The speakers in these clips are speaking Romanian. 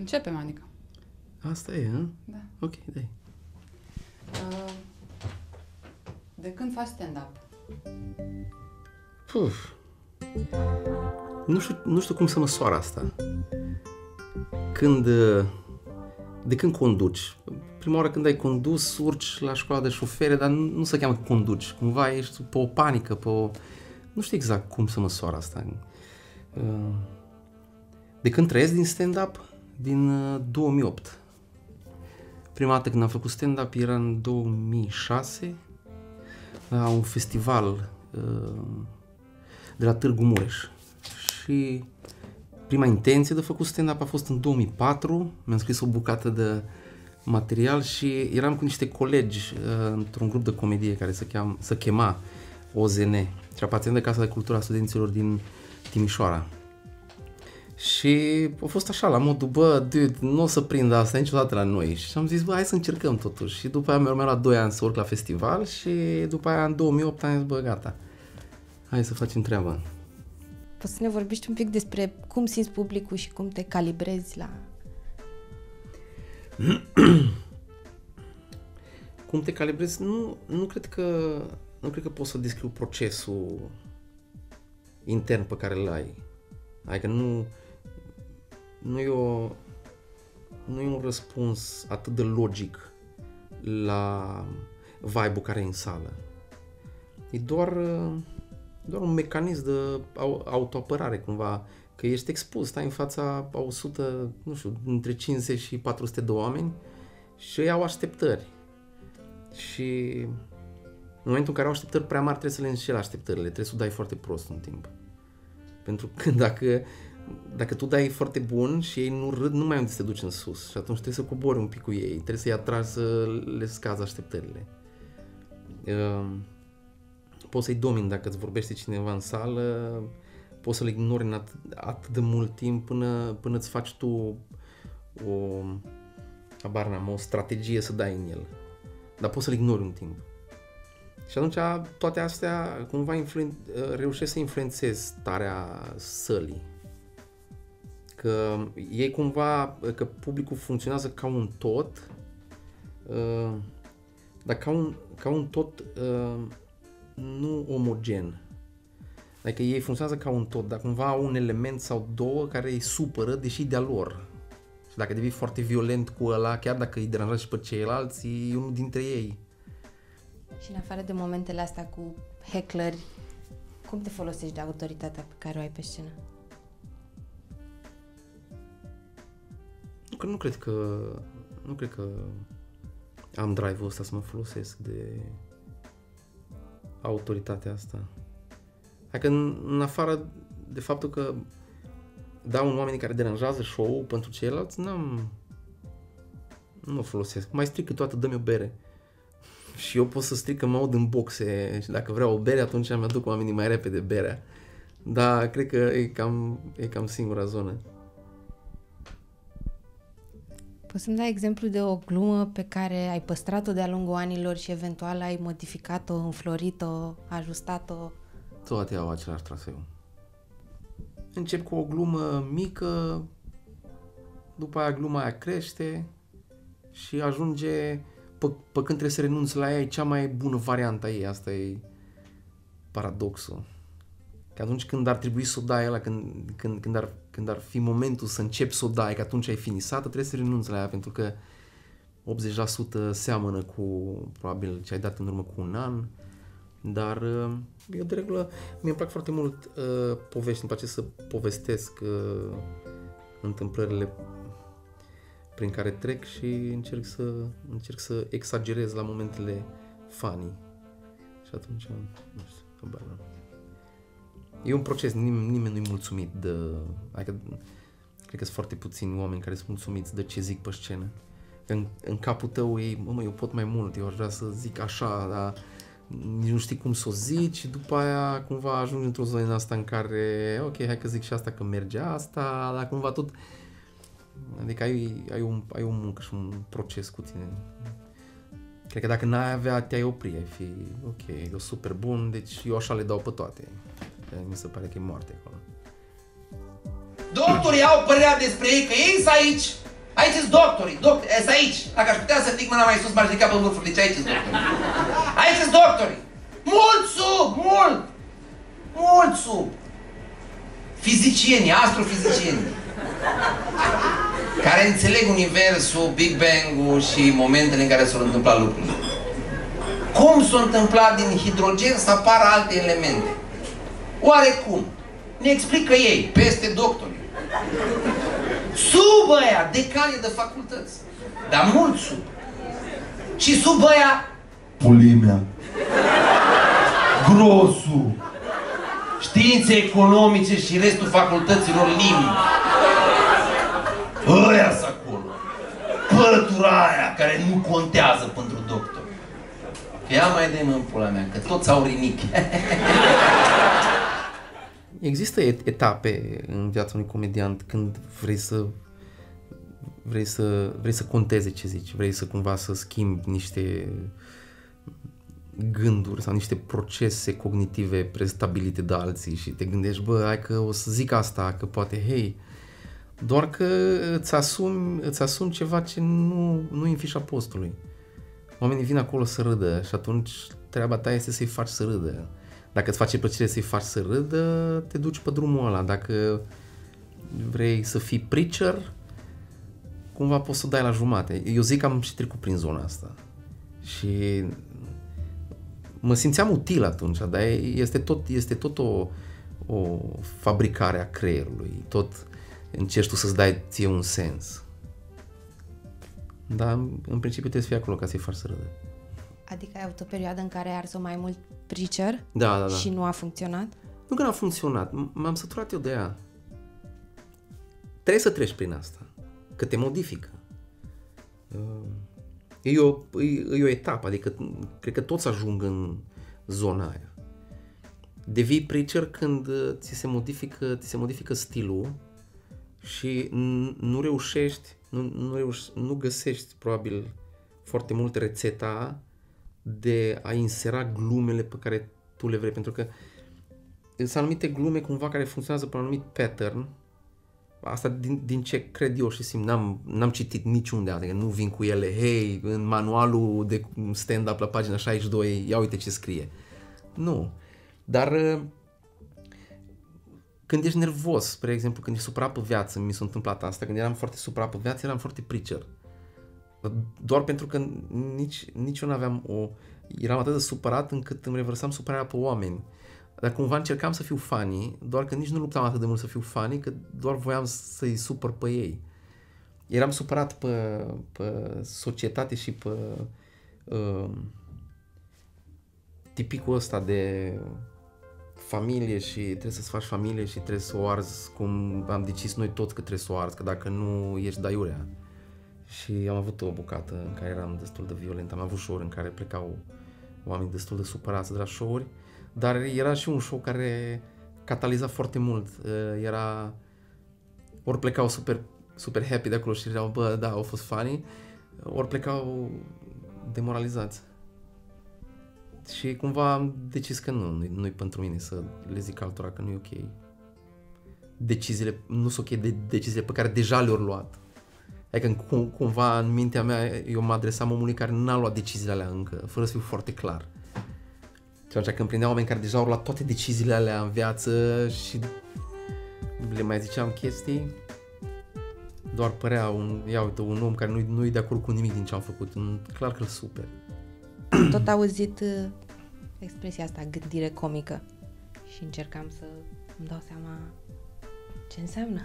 Începem, adică. Asta e, hă? Da. Ok, dai. De când faci stand-up? Puf. Nu știu cum să măsoar asta. De când conduci? Prima oară când ai condus, urci la școala de șofere, dar nu se cheamă conduci. Cumva ești pe o panică, pe o... Nu știu exact cum să măsoară asta. De când trăiesc din stand-up? Din 2008. Prima dată când am făcut stand-up era în 2006, la un festival de la Târgu Mureș. Și prima intenție de făcut stand-up a fost în 2004. Mi-am scris o bucată de material și eram cu niște colegi într-un grup de comedie care se chema OZN, și aparținea de Casa de Cultură a Studenților din Timișoara. Și a fost așa, la modul, bă, dude, nu o să prind asta niciodată la noi. Și am zis, bă, hai să încercăm totuși. Și după aia mi-a urmat la 2 ani să urc la festival și după aia în 2008 am zis, bă, gata, hai să facem treabă. Poți să ne vorbești un pic despre cum simți publicul și cum te calibrezi la... Cum te calibrezi? Nu cred că poți să descriu procesul intern pe care îl ai. Adică nu e un răspuns atât de logic la vibe-ul care e în sală. E doar un mecanism de autoapărare cumva, că ești expus, stai în fața a 100, nu știu, între 50 și 400 de oameni și ei au așteptări. Și în momentul în care au așteptări prea mari trebuie să le înșeli așteptările, trebuie să o dai foarte prost în timp. Pentru că dacă tu dai foarte bun și ei nu râd, nu mai unde să te duci în sus. Și atunci trebuie să cobori un pic cu ei, trebuie să-i atragi să le scazi așteptările. Poți să-i domini dacă îți vorbește cineva în sală, poți să-l ignori în atât de mult timp până îți faci tu o strategie să dai în el. Dar poți să-l ignori un timp. Și atunci toate astea cumva reușesc să influențeze starea sălii. Că ei cumva, că publicul funcționează ca un tot, dar ca un tot nu omogen. Adică ei funcționează ca un tot, dar cumva au un element sau două care îi supără, deși de-a lor. Și dacă devii foarte violent cu ăla, chiar dacă îi deranjează și pe ceilalți, e unul dintre ei. Și în afară de momentele astea cu heckleri, cum te folosești de autoritatea pe care o ai pe scenă? Nu cred că am drive-ul ăsta să mă folosesc de autoritatea asta. Adică în afară de faptul că dau în oamenii care deranjează show-ul pentru ceilalți, nu mă folosesc. Mai stric câteodată, dă-mi o bere. Și eu pot să stric că mă aud în boxe și dacă vreau o bere, atunci mi-aduc oamenii mai repede berea. Dar cred că e cam singura zonă. Poți să-mi dai exemplu de o glumă pe care ai păstrat-o de-a lungul anilor și eventual ai modificat-o, înflorit-o, ajustat-o? Toate au același traseu. Încep cu o glumă mică, după aia gluma aia crește și ajunge... Pe când trebuie să renunți la ea, e cea mai bună variantă a ei. Asta e paradoxul. Că atunci când ar trebui să o dai ăla, când ar fi momentul să începi să o dai, că atunci ai finisat, trebuie să renunți la ea, pentru că 80% seamănă cu probabil ce ai dat în urmă cu un an. Dar eu de regulă, mi-e plac foarte mult povești, îmi place să povestesc întâmplările prin care trec și încerc să exagerez la momentele funny. Și atunci, nu știu, habar n-am. E un proces, nimeni nu-i mulțumit de... Adică, cred că sunt foarte puțini oameni care sunt mulțumiți de ce zic pe scenă. Că în capul tău e, mă, eu pot mai mult, eu aș vrea să zic așa, dar nu știi cum să o zici și după aia cumva ajungi într-o zonă în asta în care, ok, hai că zic și asta, că merge asta, dar cumva tot... Adică ai o muncă și un proces cu tine. Cred că dacă n-ai avea, te-ai opri, ai fi, ok, e super bun, deci eu așa le dau pe toate. Mi se pare că e moarte acolo. Doctorii au părerea despre ei că ei sunt aici Aici sunt doctorii, sunt aici. Dacă aș putea să ridic mâna mai sus, m-aș ridica pe vârful, deci aici sunt doctorii. Aici sunt doctorii. Mult sub, mult! Mult sub. Fizicienii, astrofizicienii. Care înțeleg universul, Big Bang-ul și momentele în care s-au întâmplat lucrurile. Cum s-a întâmplat din hidrogen să apară alte elemente? Oarecum. Ne explică ei, peste doctorii. Sub aia, decane de facultăți. Dar mult sub. Și sub aia... Pulimea. Grosul. Științe economice și restul facultăților limbi. Ăia s acolo. Părătura aia care nu contează pentru doctor. Ia mai de în pula mea, că toți au rinichi. Există etape în viața unui comediant când vrei să conteze ce zici, vrei să cumva să schimbi niște gânduri sau niște procese cognitive prestabilite de alții și te gândești, bă, hai că o să zic asta, că poate, hei, doar că îți asumi ceva ce nu-i în fișa postului. Oamenii vin acolo să râdă și atunci treaba ta este să-i faci să râdă. Dacă îți face plăcere să-i faci să râdă, te duci pe drumul ăla. Dacă vrei să fii preacher, cumva poți să dai la jumate. Eu zic că am și trecut prin zona asta. Și mă simțeam util atunci, dar este tot o fabricare a creierului. Tot încerci tu să-ți dai ție un sens. Dar în principiu trebuie să fii acolo ca să-i faci să râdă. Adică ai avut o perioadă în care ai ars-o mai mult preacher? Da. Și nu a funcționat? Nu că n-a funcționat. M-am săturat eu de ea. Trebuie să treci prin asta. Că te modifică. E o etapă. Adică cred că toți ajung în zona aia. Devii preacher când ți se modifică stilul și nu găsești probabil foarte mult rețeta de a insera glumele pe care tu le vrei, pentru că sunt anumite glume cumva care funcționează pe un anumit pattern. Asta din ce cred eu și simt, n-am citit niciunde, adică nu vin cu ele, hei, în manualul de stand-up la pagina 62, ia uite ce scrie. Nu. Dar când ești nervos, spre exemplu, când ești supărat pe viață, mi s-a întâmplat asta, când eram foarte supărat pe viață, eram foarte preacher. Doar pentru că nici eu n-aveam eram atât de supărat încât îmi revărsam supărarea pe oameni. Dar cumva încercam să fiu funny, doar că nici nu luptam atât de mult să fiu funny, că doar voiam să-i supăr pe ei. Eram supărat pe societate și pe tipicul ăsta de familie și trebuie să-ți faci familie și trebuie să o arzi cum am decis noi toți că trebuie să o arzi, că dacă nu ești daiurea. Și am avut o bucată în care eram destul de violent. Am avut show-uri în care plecau oameni destul de supărați de la show-uri, dar era și un show care cataliza foarte mult. Era... Ori plecau super happy de acolo și erau, bă, da, au fost funny, ori plecau demoralizați. Și cumva am decis că nu-i pentru mine să le zic altora că nu e ok. Deciziile, nu sunt ok de deciziile pe care deja le-au luat. Adică cumva în mintea mea eu mă adresam omului care n-a luat deciziile alea încă, fără să fiu foarte clar. Și atunci când prindeam oameni care deja au luat toate deciziile alea în viață și le mai ziceam chestii, doar părea un om care nu-i de acord cu nimic din ce am făcut. Clar că-l super. Tot auzit expresia asta, gândire comică, și încercam să îmi dau seama ce înseamnă.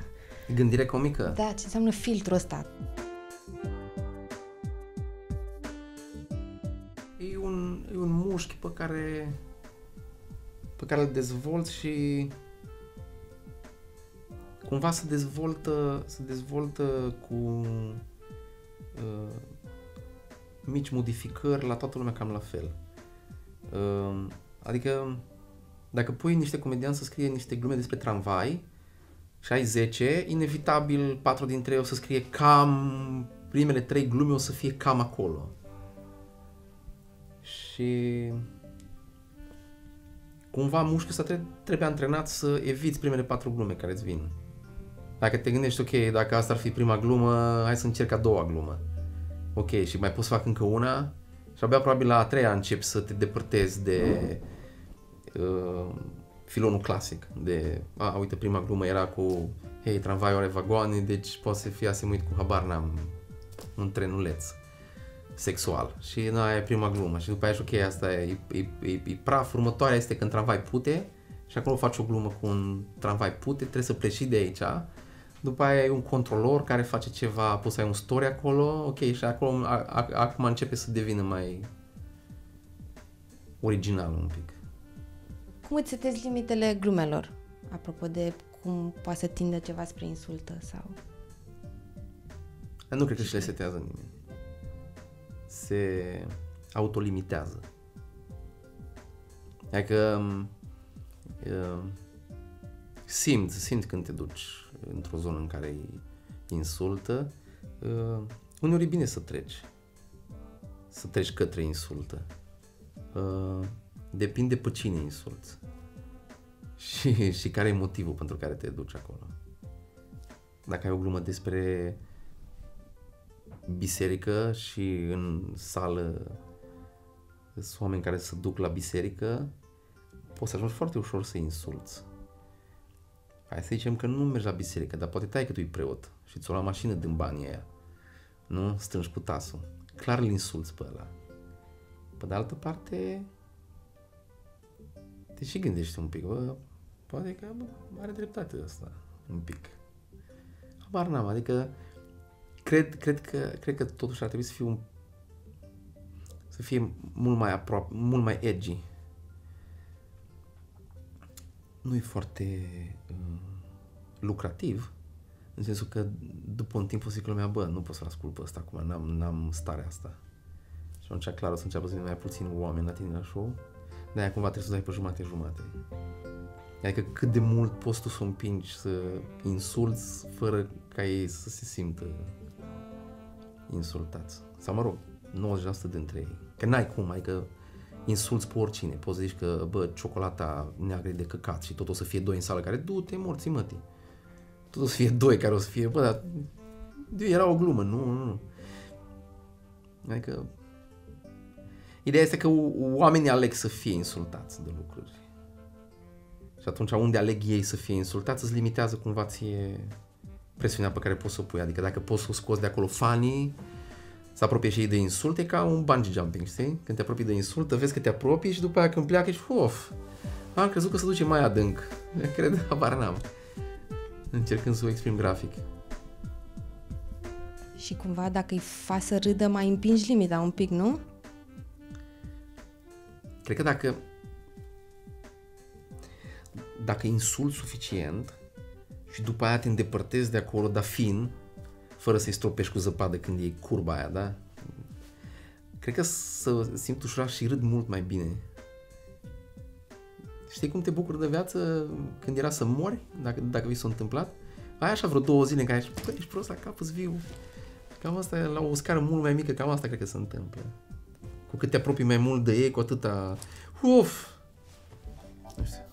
Gândire comică? Da, ce înseamnă filtrul ăsta? E un mușchi pe care îl dezvolt și cumva se dezvoltă cu mici modificări, la toată lumea cam la fel. Adică dacă pui niște comedianți să scrie niște glume despre tramvai, și ai 10, inevitabil 4 din 3 o să scrie cam, primele 3 glume o să fie cam acolo. Și cumva mușchiul ăsta trebuie antrenat să eviți primele 4 glume care îți vin. Dacă te gândești, ok, dacă asta ar fi prima glumă, hai să încerc a doua glumă. Ok, și mai poți să fac încă una și abia probabil la a treia începi să te depărtezi de filonul clasic. De, a, uite, prima glumă era cu, hei, tramvaiul are vagoane, deci poate să fie asemuit cu, habar n-am, un trenuleț sexual. Și na, aia e prima glumă. Și după aia, ok, asta e praf, următoarea este când tramvai pute și acolo faci o glumă cu un tramvai pute, trebuie să pleci de aici. După aia e un controlor care face ceva, poți să ai un story acolo, ok, și acolo acum începe să devină mai original un pic. Cum îți setezi limitele glumelor? Apropo de cum poate să tindă ceva spre insultă sau... Eu nu cred că și le setează nimeni. Se autolimitează. Adică simți când te duci într-o zonă în care îi insultă. Uneori e bine să treci către insultă. Depinde pe cine insulți și care e motivul pentru care te duci acolo. Dacă ai o glumă despre biserică și în sală sunt oameni care se duc la biserică, poți să ajungi foarte ușor să insulți. Hai să zicem că nu mergi la biserică, dar poate taică tu e preot și ți-o la mașină din banii aia, nu? Strângi cu tasul. Clar îl insulți pe ăla. Pe de altă parte, te și gândești un pic, bă, poate că are dreptate asta, un pic. Habar n-am, adică cred că totuși ar trebui să fie mult mai aproape, mult mai edgy. Nu e foarte lucrativ, în sensul că după un timp o să zic lumea, bă, nu pot să-l ascult pe ăsta acum, n-am starea asta. Și atunci, clar, o să înceapă să vină mai puțin oameni la tine la show, de-aia cumva trebuie să dai pe jumate-jumate. Adică cât de mult poți tu să o împingi, să insulți, fără ca ei să se simtă insultați. Sau, mă rog, 90% dintre ei. Că n-ai cum, adică insulți pe oricine. Poți să zici că, bă, ciocolata neagră e de căcat și tot o să fie doi în sală care, du-te morții mătii. Tot o să fie doi care o să fie, bă, dar era o glumă, nu. Adică ideea este că oamenii aleg să fie insultați de lucruri. Și atunci unde aleg ei să fie insultați îți limitează cumva ție presiunea pe care poți să o pui. Adică dacă poți să o scoți de acolo fanii, să apropie și ei de insulte, ca un bungee jumping, știi? Când te apropii de insultă, vezi că te apropii și după aia când pleacă ești, of, am crezut că se duce mai adânc. Cred, habar n-am. Încercând să o exprim grafic. Și cumva dacă îi faci să râdă, mai împingi limita un pic, nu? Cred că dacă insulți suficient și după aia te îndepărtezi de acolo, dar fin, fără să-i stropești cu zăpadă când e curba aia, da? Cred că să simt ușurat și râd mult mai bine. Știi cum te bucuri de viață când era să mori, dacă vi s-a întâmplat? Ai așa vreo 2 zile în care ești prost la cap, îți viu. Cam asta la o scară mult mai mică, cam asta cred că se întâmplă. Cu cât te apropii mai mult de ei, cu atâta... Uf! Nu știu.